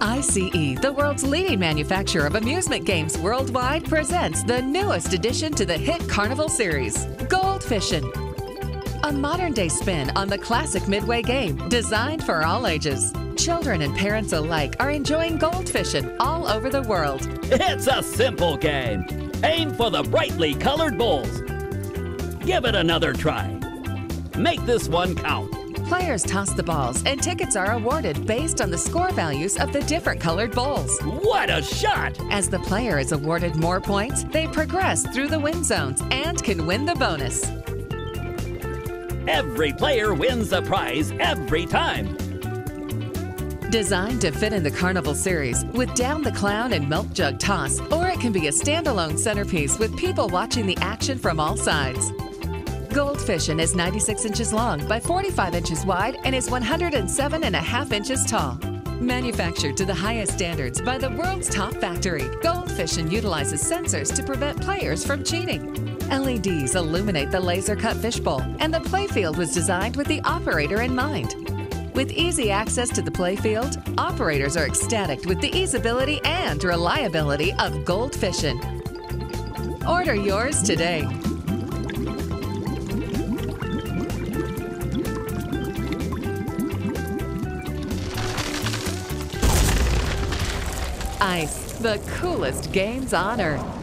ICE, the world's leading manufacturer of amusement games worldwide, presents the newest addition to the hit Carnival series, Gold Fishin'. A modern-day spin on the classic midway game, designed for all ages. Children and parents alike are enjoying Gold Fishin' all over the world. It's a simple game. Aim for the brightly colored balls. Give it another try. Make this one count. Players toss the balls, and tickets are awarded based on the score values of the different colored bowls. What a shot! As the player is awarded more points, they progress through the win zones and can win the bonus. Every player wins a prize every time. Designed to fit in the Carnival series with Down the Clown and Milk Jug Toss, or it can be a standalone centerpiece with people watching the action from all sides. Gold Fishin' is 96 inches long by 45 inches wide and is 107.5 inches tall. Manufactured to the highest standards by the world's top factory, Gold Fishin' utilizes sensors to prevent players from cheating. LEDs illuminate the laser-cut fishbowl, and the playfield was designed with the operator in mind. With easy access to the playfield, operators are ecstatic with the easeability and reliability of Gold Fishin'. Order yours today. ICE, the coolest games on Earth.